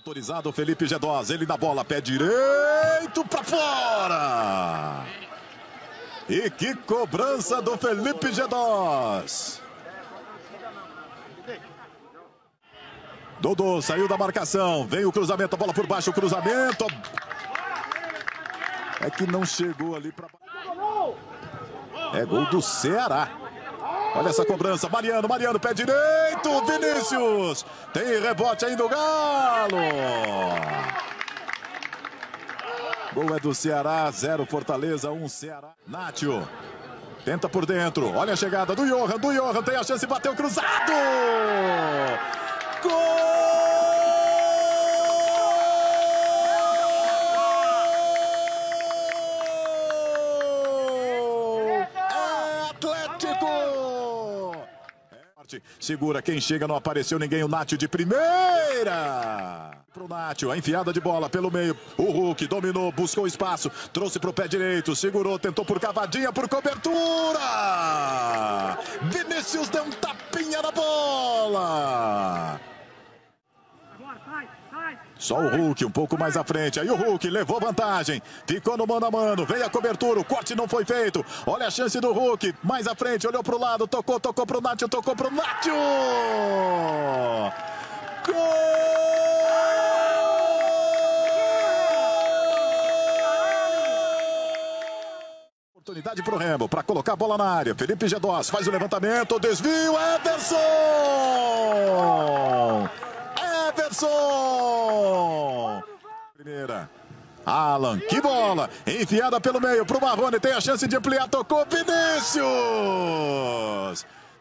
Autorizado o Felipe Gedoz, ele na bola, pé direito pra fora! E que cobrança do Felipe Gedoz! Dodô saiu da marcação, vem o cruzamento, a bola por baixo, o cruzamento... É que não chegou ali pra... É gol do Ceará! Olha essa cobrança, Mariano, pé direito, Vinícius, tem rebote ainda o Galo. Gol é do Ceará, 0 Fortaleza, 1 Ceará. Nacho, tenta por dentro, olha a chegada do Hyoran, tem a chance, bateu cruzado! Gol! Segura, quem chega, não apareceu ninguém, o Nacho de primeira! Pro Nacho, a enfiada de bola pelo meio, o Hulk dominou, buscou espaço, trouxe pro pé direito, segurou, tentou por cavadinha, por cobertura! Vinícius deu um tapinha na bola! Só o Hulk, um pouco mais à frente, aí o Hulk levou vantagem, ficou no mano a mano, veio a cobertura, o corte não foi feito, olha a chance do Hulk, mais à frente, olhou pro lado, tocou pro Nacho! Gol! Oportunidade pro Remo, pra colocar a bola na área, Felipe Gedoz faz o levantamento, desvio, Everson! Primeira, Alan, que bola! Enfiada pelo meio pro Marrone, tem a chance de ampliar, tocou Vinícius!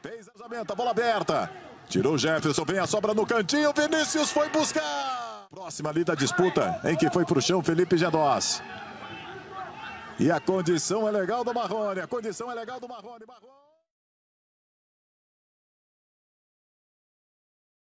Fez o lançamento, a bola aberta, tirou Jefferson, vem a sobra no cantinho, Vinícius foi buscar! Próxima ali da disputa, em que foi pro chão Felipe Gedoz. E a condição é legal do Marrone, Marrone!